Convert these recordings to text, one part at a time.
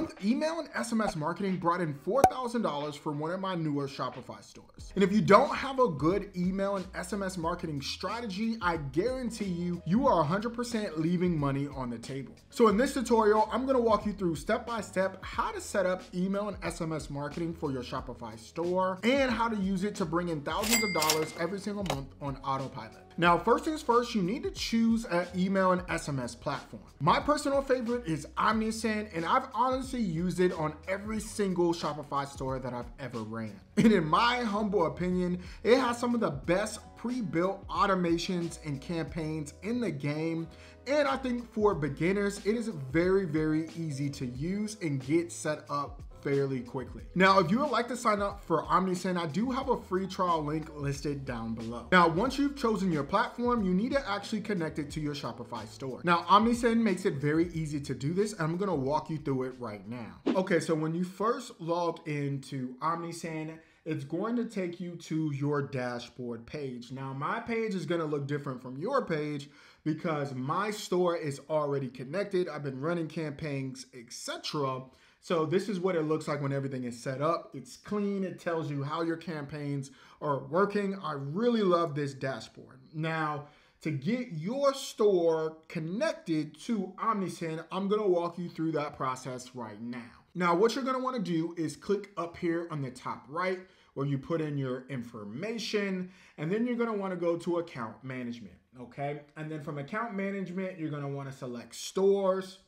month, email and SMS marketing brought in $4,000 for one of my newer Shopify stores. And if you don't have a good email and SMS marketing strategy, I guarantee you are 100% leaving money on the table. So in this tutorial, I'm gonna walk you through step-by-step how to set up email and SMS marketing for your Shopify store and how to use it to bring in thousands of dollars every single month on autopilot. Now, first things first, you need to choose an email and SMS platform. My personal favorite is Omnisend, and I've honestly used it on every single Shopify store that I've ever ran. And in my humble opinion, it has some of the best pre-built automations and campaigns in the game. And I think for beginners, it is very, very easy to use and get set up fairly quickly. Now, if you would like to sign up for Omnisend, I do have a free trial link listed down below. Now, once you've chosen your platform, you need to actually connect it to your Shopify store. Now, Omnisend makes it very easy to do this, and I'm gonna walk you through it right now. Okay, so when you first log into Omnisend, it's going to take you to your dashboard page. Now, my page is gonna look different from your page because my store is already connected. I've been running campaigns, etc. So this is what it looks like when everything is set up. It's clean, it tells you how your campaigns are working. I really love this dashboard. Now, to get your store connected to Omnisend, I'm gonna walk you through that process right now. Now, what you're gonna wanna do is click up here on the top right where you put in your information, and then you're gonna wanna go to account management, okay? And then from account management, you're gonna wanna select stores,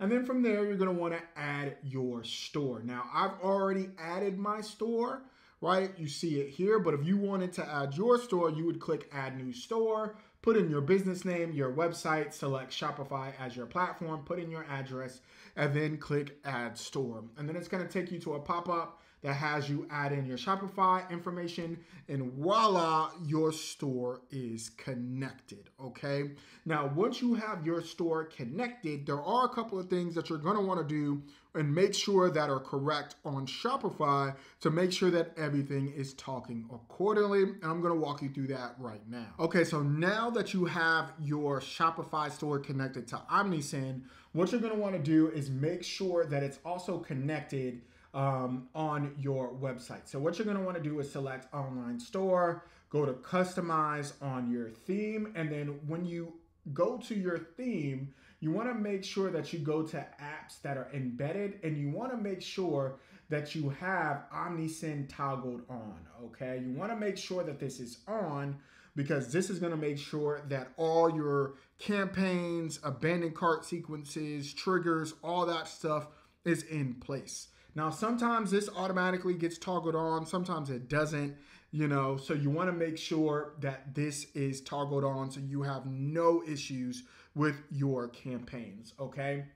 and then from there, you're gonna wanna add your store. Now, I've already added my store, right? You see it here, but if you wanted to add your store, you would click add new store, put in your business name, your website, select Shopify as your platform, put in your address, and then click add store. And then it's gonna take you to a pop-up that has you add in your Shopify information, and voila, your store is connected, okay? Now, once you have your store connected, there are a couple of things that you're gonna wanna do and make sure that are correct on Shopify to make sure that everything is talking accordingly, and I'm gonna walk you through that right now. Okay, so now that you have your Shopify store connected to Omnisend, what you're gonna wanna do is make sure that it's also connected on your website. So what you're gonna wanna do is select online store, go to customize on your theme, and then when you go to your theme, you wanna make sure that you go to apps that are embedded, and you wanna make sure that you have Omnisend toggled on, okay? You wanna make sure that this is on because this is gonna make sure that all your campaigns, abandoned cart sequences, triggers, all that stuff is in place. Now, sometimes this automatically gets toggled on, sometimes it doesn't, you know, so you wanna make sure that this is toggled on so you have no issues with your campaigns, okay?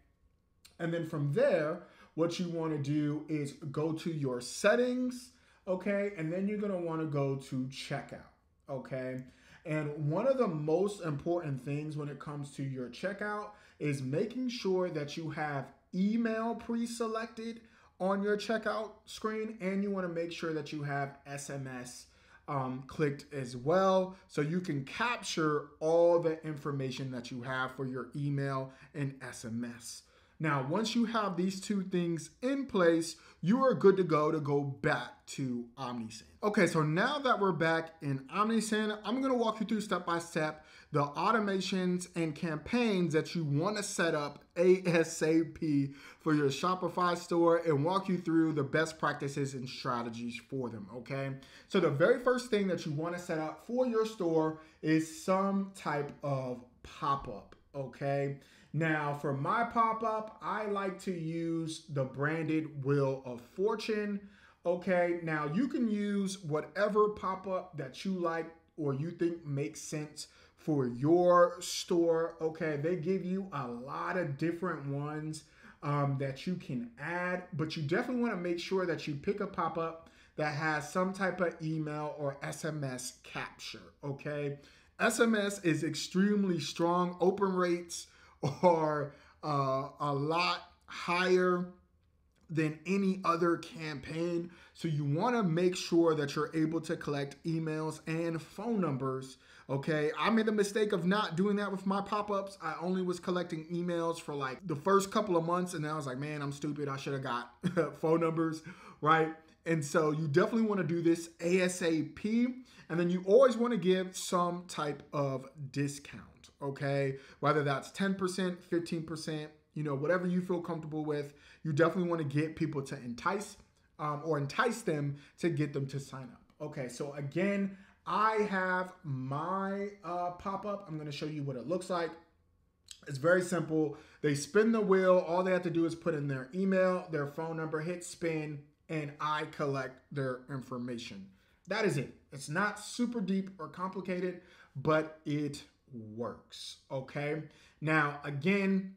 And then from there, what you wanna do is go to your settings, okay? And then you're gonna wanna go to checkout, okay? And one of the most important things when it comes to your checkout is making sure that you have email pre-selected on your checkout screen, and you wanna make sure that you have SMS clicked as well, so you can capture all the information that you have for your email and SMS. Now, once you have these two things in place, you are good to go back to Omnisend. Okay, so now that we're back in Omnisend, I'm gonna walk you through step-by-step the automations and campaigns that you wanna set up ASAP for your Shopify store and walk you through the best practices and strategies for them, okay? So the very first thing that you wanna set up for your store is some type of pop-up, okay? Now, for my pop-up, I like to use the branded Wheel of Fortune, okay? Now, you can use whatever pop-up that you like or you think makes sense for your store, okay? They give you a lot of different ones that you can add, but you definitely wanna make sure that you pick a pop-up that has some type of email or SMS capture, okay? SMS is extremely strong. Open rates are a lot higher than any other campaign. So you want to make sure that you're able to collect emails and phone numbers, okay? I made the mistake of not doing that with my pop-ups. I only was collecting emails for like the first couple of months, and then I was like, man, I'm stupid. I should have got phone numbers, right? And so you definitely want to do this ASAP. And then you always want to give some type of discount, okay? Whether that's 10%, 15%, you know, whatever you feel comfortable with, you definitely want to get people to entice them to get them to sign up. Okay, so again, I have my pop-up. I'm going to show you what it looks like. It's very simple. They spin the wheel. All they have to do is put in their email, their phone number, hit spin, and I collect their information. That is it. It's not super deep or complicated, but it works, okay? Now, again,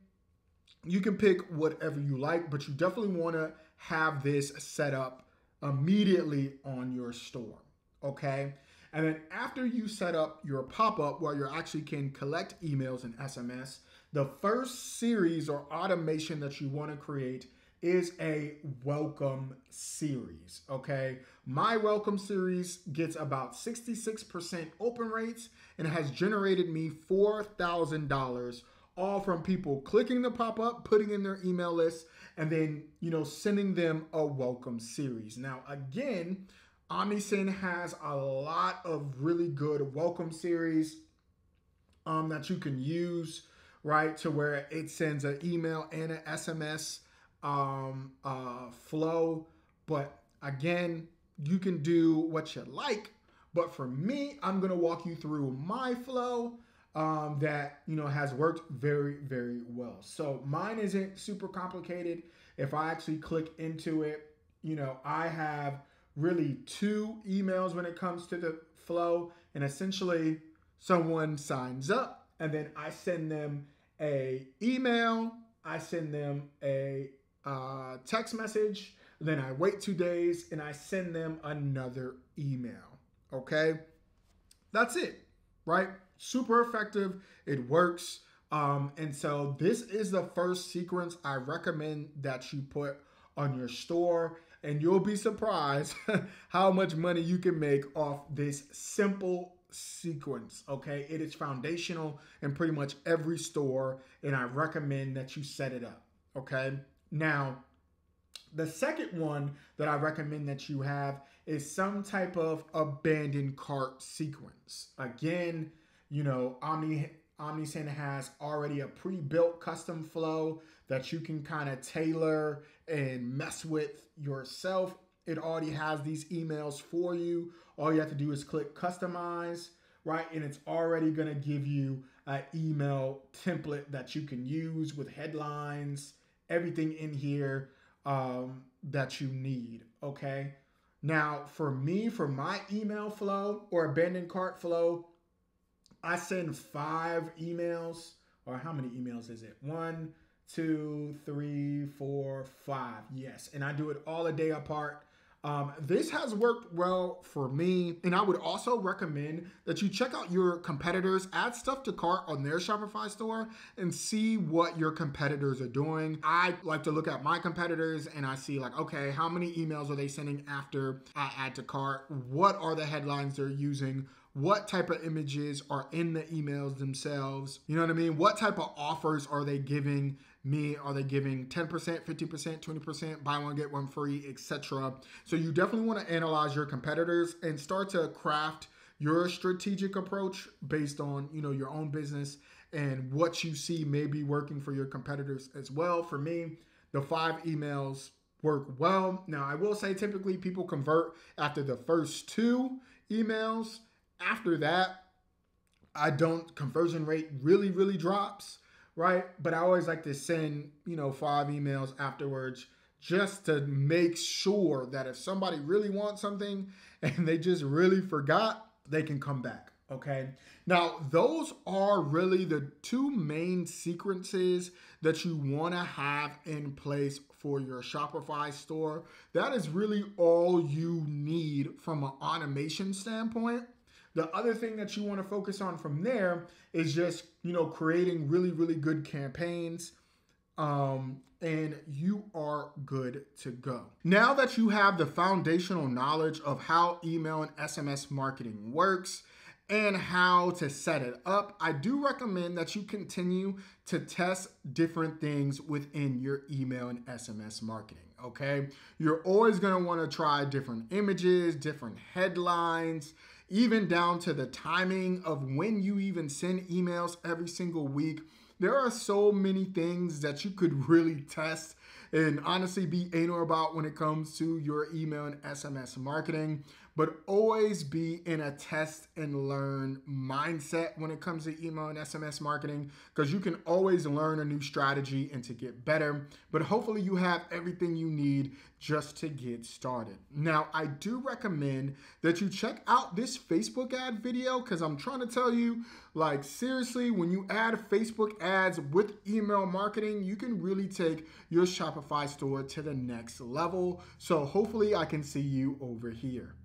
you can pick whatever you like, but you definitely want to have this set up immediately on your store, okay? And then after you set up your pop-up where you actually can collect emails and SMS, the first series or automation that you want to create is a welcome series, okay? My welcome series gets about 66% open rates and has generated me $4,000, all from people clicking the pop-up, putting in their email list, and then, you know, sending them a welcome series. Now, again, Omnisend has a lot of really good welcome series that you can use, right? To where it sends an email and an SMS flow. But again, you can do what you like. But for me, I'm going to walk you through my flow that, you know, has worked very, very well. So mine isn't super complicated. If I actually click into it, you know, I have really two emails when it comes to the flow, and essentially someone signs up and then I send them a email, I send them a text message, then I wait 2 days and I send them another email, okay? That's it, right? Super effective, it works. And so this is the first sequence I recommend that you put on your store, and you'll be surprised how much money you can make off this simple sequence, okay? It is foundational in pretty much every store, and I recommend that you set it up, okay? Now, the second one that I recommend that you have is some type of abandoned cart sequence. Again, you know, Omnisend has already a pre-built custom flow that you can kind of tailor and mess with yourself. It already has these emails for you. All you have to do is click customize, right? And it's already going to give you an email template that you can use with headlines, everything in here that you need, okay? Now, for me, for my email flow or abandoned cart flow, I send 5 emails, or how many emails is it? 1, 2, 3, 4, 5. Yes, and I do it all a day apart. This has worked well for me, and I would also recommend that you check out your competitors, add stuff to cart on their Shopify store, and see what your competitors are doing. I like to look at my competitors, and I see like, okay, how many emails are they sending after I add to cart? What are the headlines they're using? What type of images are in the emails themselves? You know what I mean? What type of offers are they giving me? Are they giving 10%, 15%, 20%, buy one, get one free, etc.? So you definitely want to analyze your competitors and start to craft your strategic approach based on, you know, your own business and what you see may be working for your competitors as well. For me, the 5 emails work well. Now, I will say typically people convert after the first 2 emails. After that, conversion rate really drops, right? But I always like to send, you know, 5 emails afterwards just to make sure that if somebody really wants something and they just really forgot, they can come back, okay? Now, those are really the 2 main sequences that you want to have in place for your Shopify store. That is really all you need from an automation standpoint. The other thing that you want to focus on from there is just, you know, creating really good campaigns and you are good to go. Now that you have the foundational knowledge of how email and SMS marketing works and how to set it up, I do recommend that you continue to test different things within your email and SMS marketing, okay? You're always gonna wanna try different images, different headlines, even down to the timing of when you even send emails every single week. There are so many things that you could really test and honestly be anal about when it comes to your email and SMS marketing, but always be in a test and learn mindset when it comes to email and SMS marketing, because you can always learn a new strategy and to get better, but hopefully you have everything you need just to get started. Now, I do recommend that you check out this Facebook ad video, because I'm trying to tell you, like, seriously, when you add Facebook ads with email marketing, you can really take your Shopify store to the next level. So hopefully I can see you over here.